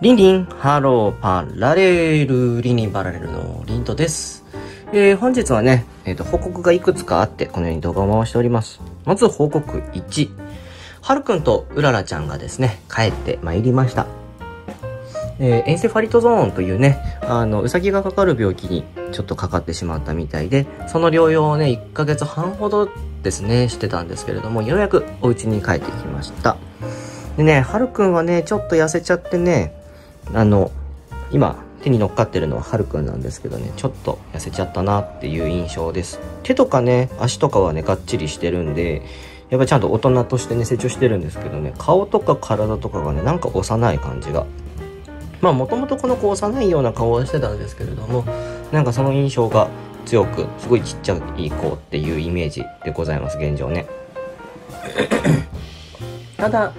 リンリン、ハロー、パラレル、リンリンパラレルのリントです。本日はね、報告がいくつかあって、このように動画を回しております。まず報告1。ハルくんとうららちゃんがですね、帰ってまいりました。エンセファリトゾーンというね、うさぎがかかる病気にちょっとかかってしまったみたいで、その療養をね、1ヶ月半ほどですね、してたんですけれども、ようやくお家に帰ってきました。でね、ハルくんはね、ちょっと痩せちゃってね、今手に乗っかってるのははるくんなんですけどね、ちょっと痩せちゃったなっていう印象です。手とかね、足とかはねがっちりしてるんで、やっぱりちゃんと大人としてね成長してるんですけどね、顔とか体とかがねなんか幼い感じが、まあもともとこの子幼いような顔はしてたんですけれども、なんかその印象が強く、すごいちっちゃい子っていうイメージでございます、現状ね。ただ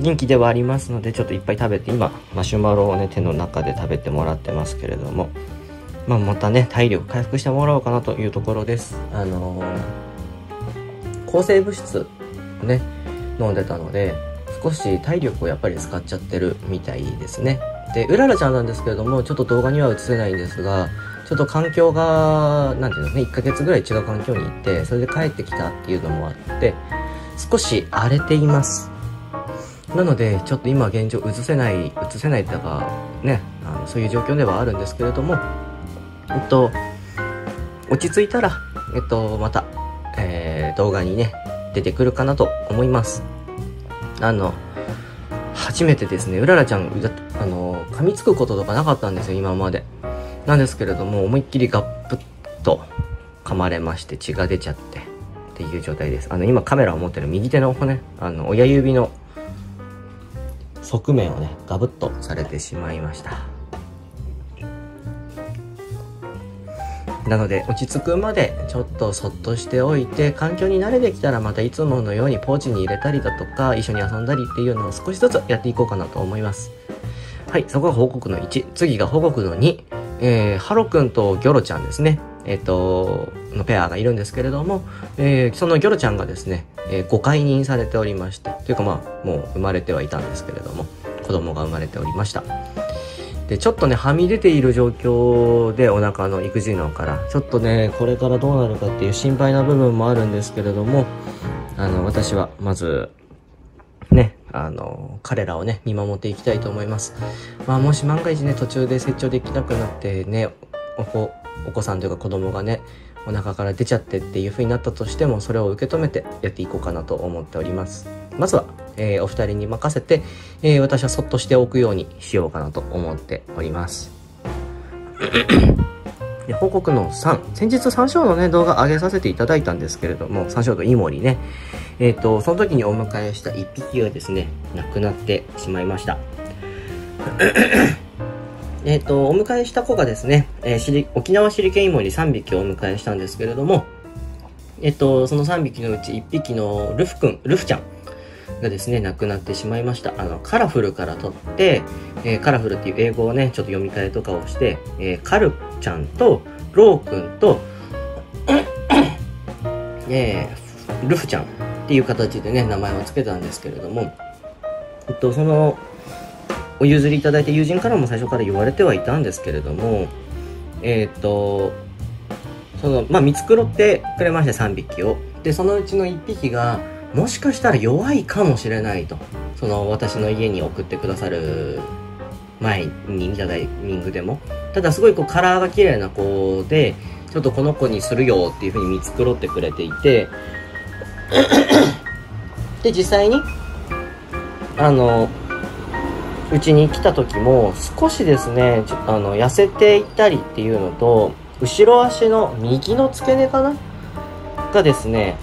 元気ではありますので、ちょっといっぱい食べて、今マシュマロをね手の中で食べてもらってますけれども、まあ、またね体力回復してもらおうかなというところです。抗生物質をね飲んでたので、少し体力をやっぱり使っちゃってるみたいですね。でうららちゃんなんですけれども、ちょっと動画には映せないんですが、ちょっと環境がなんていうのね、1ヶ月ぐらい違う環境に行って、それで帰ってきたっていうのもあって、少し荒れています。なので、ちょっと今現状映せないってかね、そういう状況ではあるんですけれども、落ち着いたら、また、動画にね、出てくるかなと思います。初めてですね、うららちゃん、噛みつくこととかなかったんですよ、今まで。なんですけれども、思いっきりガップッと噛まれまして、血が出ちゃって、っていう状態です。今カメラを持ってる右手の骨、親指の側面をねガブッとされてしまいました。なので落ち着くまでちょっとそっとしておいて、環境に慣れてきたらまたいつものようにポーチに入れたりだとか、一緒に遊んだりっていうのを少しずつやっていこうかなと思います。はい、そこが報告の1。次が報告の2、ハロくんとギョロちゃんですね、のペアがいるんですけれども、そのギョロちゃんがですね、ご解任されておりまして、というかまあもう生まれてはいたんですけれども、子供が生まれておりました。でちょっとねはみ出ている状況で、お腹の育児のからちょっとねこれからどうなるかっていう心配な部分もあるんですけれども、私はまずね彼らをね見守っていきたいと思います。まあ、もし万が一ね途中で成長できなくなってね、お子さんというか子供がねお腹から出ちゃってっていう風になったとしても、それを受け止めてやっていこうかなと思っております。まずは、お二人に任せて、私はそっとしておくようにしようかなと思っております。で報告の3。先日山椒のね動画上げさせていただいたんですけれども、山椒とイモリね、その時にお迎えした1匹がですね亡くなってしまいました。お迎えした子がですね、沖縄シリケンイモリ3匹をお迎えしたんですけれども、その3匹のうち1匹のルフちゃんがですね、亡くなってしまいました。カラフルから取って、カラフルっていう英語をね、ちょっと読み替えとかをして、カルちゃんと、ローくんと、ルフちゃんっていう形でね、名前を付けたんですけれども、その、お譲りいただいて、友人からも最初から言われてはいたんですけれども、まあ、見繕ってくれまして3匹を。で、そのうちの1匹が、もしかしたら弱いかもしれないと。私の家に送ってくださる前にいたタイミングでも。ただ、すごいカラーが綺麗な子で、ちょっとこの子にするよっていうふうに見繕ってくれていて、で、実際に、うちに来た時も少しですね、痩せていったりっていうのと、後ろ足の右の付け根かながですね、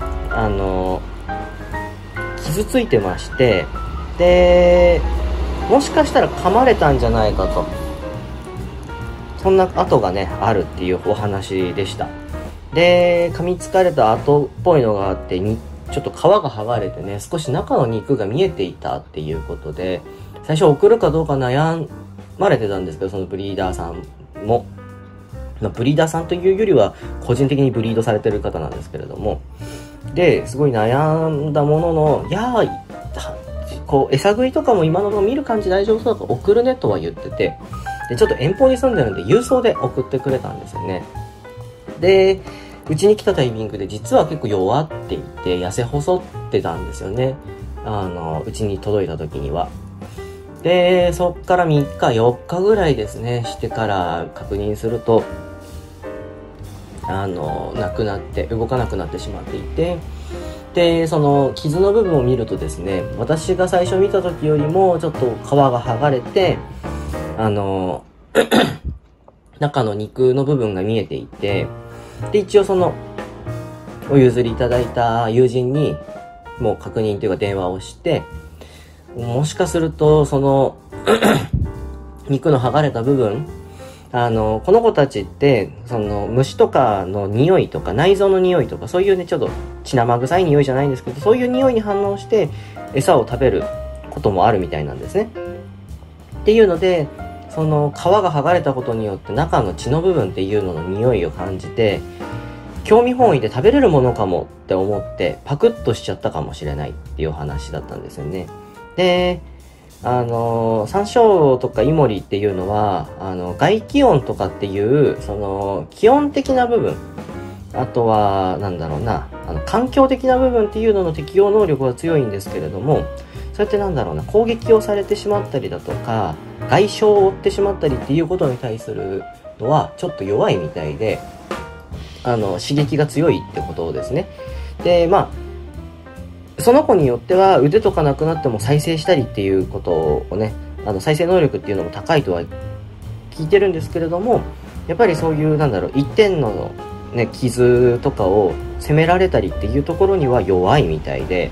傷ついてまして、でもしかしたら噛まれたんじゃないかと、そんな跡がねあるっていうお話でした。で噛みつかれた跡っぽいのがあって、ちょっと皮が剥がれてね、少し中の肉が見えていたっていうことで、最初送るかどうか悩まれてたんですけど、そのブリーダーさんも、ブリーダーさんというよりは個人的にブリードされてる方なんですけれども、ですごい悩んだものの、いやーこう餌食いとかも今の見る感じ大丈夫そうだから送るねとは言ってて、でちょっと遠方に住んでるんで郵送で送ってくれたんですよね。でうちに来たタイミングで実は結構弱っていて痩せ細ってたんですよね、うちに届いた時には。でそっから3日4日ぐらいですねしてから確認するとなくなって動かなくなってしまっていて、でその傷の部分を見るとですね、私が最初見た時よりもちょっと皮が剥がれて中の肉の部分が見えていて、で一応そのお譲りいただいた友人にもう確認というか電話をして、もしかするとその肉の剥がれた部分、この子たちってその虫とかの匂いとか内臓の匂いとかそういうねちょっと血生臭い匂いじゃないんですけど、そういう匂いに反応して餌を食べることもあるみたいなんですね。っていうのでその皮が剥がれたことによって中の血の部分っていうのの匂いを感じて、興味本位で食べれるものかもって思ってパクッとしちゃったかもしれないっていう話だったんですよね。で山椒とかイモリっていうのは外気温とかっていうその気温的な部分、あとはなんだろうな環境的な部分っていうのの適応能力は強いんですけれども、そうやってなんだろうな攻撃をされてしまったりだとか外傷を負ってしまったりっていうことに対するのはちょっと弱いみたいで、刺激が強いってことですね。でまあその子によっては腕とかなくなっても再生したりっていうことをね再生能力っていうのも高いとは聞いてるんですけれども、やっぱりそういうなんだろう一点の、ね、傷とかを責められたりっていうところには弱いみたいで、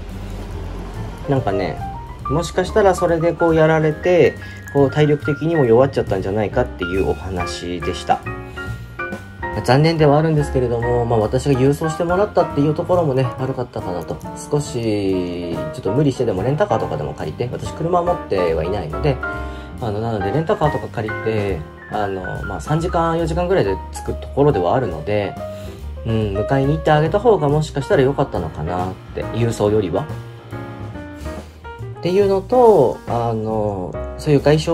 なんかねもしかしたらそれでこうやられてこう体力的にも弱っちゃったんじゃないかっていうお話でした。残念ではあるんですけれども、まあ、私が郵送してもらったっていうところもね悪かったかなと。少しちょっと無理してでもレンタカーとかでも借りて、私車持ってはいないのでなのでレンタカーとか借りてまあ、3時間4時間ぐらいで着くところではあるので、迎えに行ってあげた方がもしかしたら良かったのかなって、郵送よりはっていうのと、そういう外傷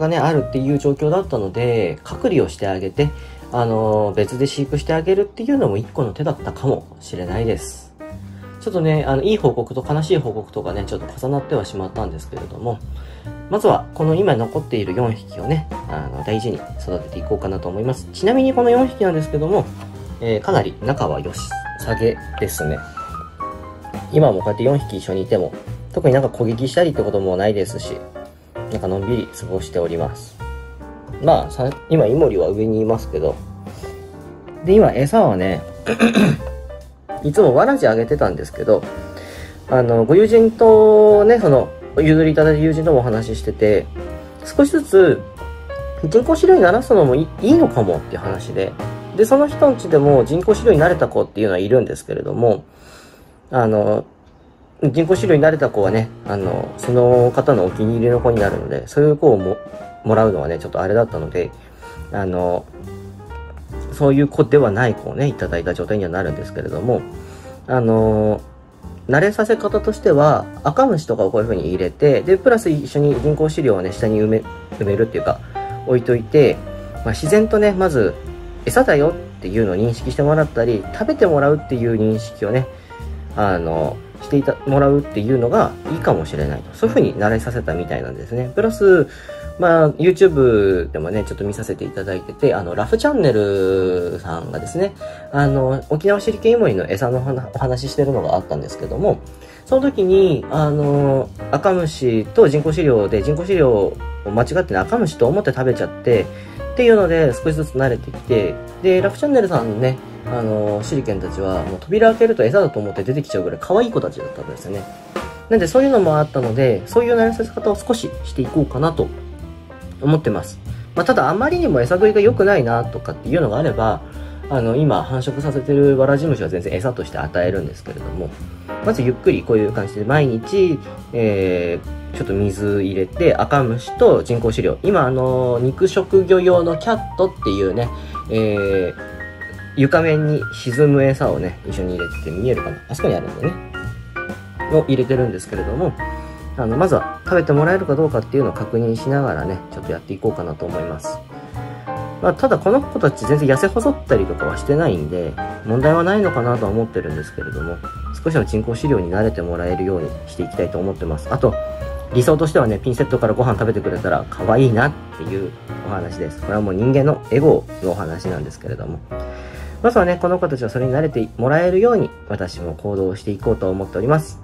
がねあるっていう状況だったので隔離をしてあげて別で飼育してあげるっていうのも一個の手だったかもしれないです。ちょっとね、いい報告と悲しい報告とかね、ちょっと重なってはしまったんですけれども、まずはこの今残っている4匹をね、大事に育てていこうかなと思います。ちなみにこの4匹なんですけども、かなり仲は良さげですね。今もこうやって4匹一緒にいても、特になんか攻撃したりってこともないですし、なんかのんびり過ごしております。まあ、今イモリは上にいますけど、で今餌はねいつもわらじあげてたんですけど、ご友人とねそのお譲りいただいた友人ともお話ししてて、少しずつ人工飼料に慣らすのもいいのかもっていう話で、でその人んちでも人工飼料に慣れた子っていうのはいるんですけれども、人工飼料に慣れた子はねその方のお気に入りの子になるので、そういう子をもらうのはねちょっとあれだったので、そういう子ではない子をねいただいた状態にはなるんですけれども、慣れさせ方としては赤虫とかをこういう風に入れて、でプラス一緒に人工飼料をね下に埋めるっていうか置いといて、まあ、自然とねまず餌だよっていうのを認識してもらったり、食べてもらうっていう認識をねしてもらうっていうのがいいかもしれないと、そういう風に慣れさせたみたいなんですね。プラスまあ、YouTube でもね、ちょっと見させていただいてて、ラフチャンネルさんがですね、沖縄シリケンイモリの餌のお話ししてるのがあったんですけども、その時に、赤虫と人工飼料で、人工飼料を間違ってね、赤虫と思って食べちゃって、っていうので、少しずつ慣れてきて、で、ラフチャンネルさんのね、シリケンたちは、もう扉開けると餌だと思って出てきちゃうぐらい可愛い子たちだったんですよね。なんで、そういうのもあったので、そういう慣れさせ方を少ししていこうかなと。思ってます。まあ、ただあまりにも餌食いが良くないなとかっていうのがあれば、今繁殖させてるわらじ虫は全然餌として与えるんですけれども、まずゆっくりこういう感じで毎日、ちょっと水入れて、赤虫と人工飼料。今肉食魚用のキャットっていうね、床面に沈む餌をね、一緒に入れてて見えるかな。あそこにあるんだよね。を入れてるんですけれども、まずは食べてもらえるかどうかっていうのを確認しながらね、ちょっとやっていこうかなと思います。まあ、ただこの子たち全然痩せ細ったりとかはしてないんで、問題はないのかなとは思ってるんですけれども、少しの人工飼料に慣れてもらえるようにしていきたいと思ってます。あと、理想としてはね、ピンセットからご飯食べてくれたら可愛いなっていうお話です。これはもう人間のエゴのお話なんですけれども。まずはね、この子たちはそれに慣れてもらえるように、私も行動していこうと思っております。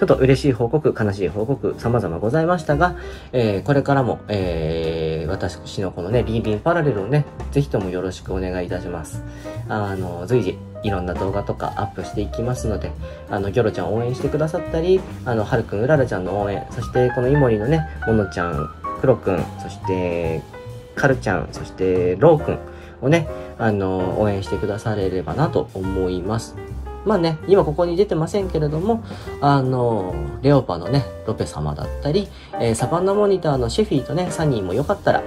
ちょっと嬉しい報告、悲しい報告、様々ございましたが、これからも、私のこのね、リービンパラレルをね、ぜひともよろしくお願いいたします。随時、いろんな動画とかアップしていきますので、ギョロちゃんを応援してくださったり、はるくん、うららちゃんの応援、そしてこのイモリのね、ものちゃん、くろくん、そして、かるちゃん、そして、ろうくんをね、応援してくだされればなと思います。まあね、今ここに出てませんけれども、レオパのね、ロペ様だったり、サバンナモニターのシェフィーとね、サニーもよかったら、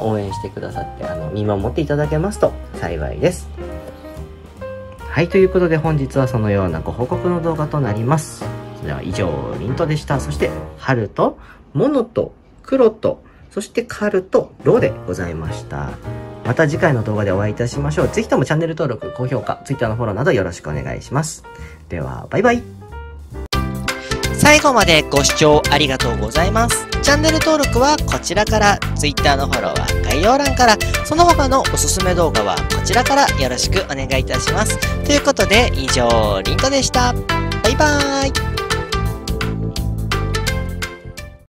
応援してくださって、見守っていただけますと幸いです。はい、ということで本日はそのようなご報告の動画となります。それでは以上、りんとでした。そして、はると、ものと、くろと、そしてかると、ろうでございました。また次回の動画でお会いいたしましょう。ぜひともチャンネル登録、高評価、Twitter のフォローなどよろしくお願いします。では、バイバイ。最後までご視聴ありがとうございます。チャンネル登録はこちらから、Twitter のフォローは概要欄から、その他のおすすめ動画はこちらからよろしくお願いいたします。ということで、以上、りんとでした。バイバーイ。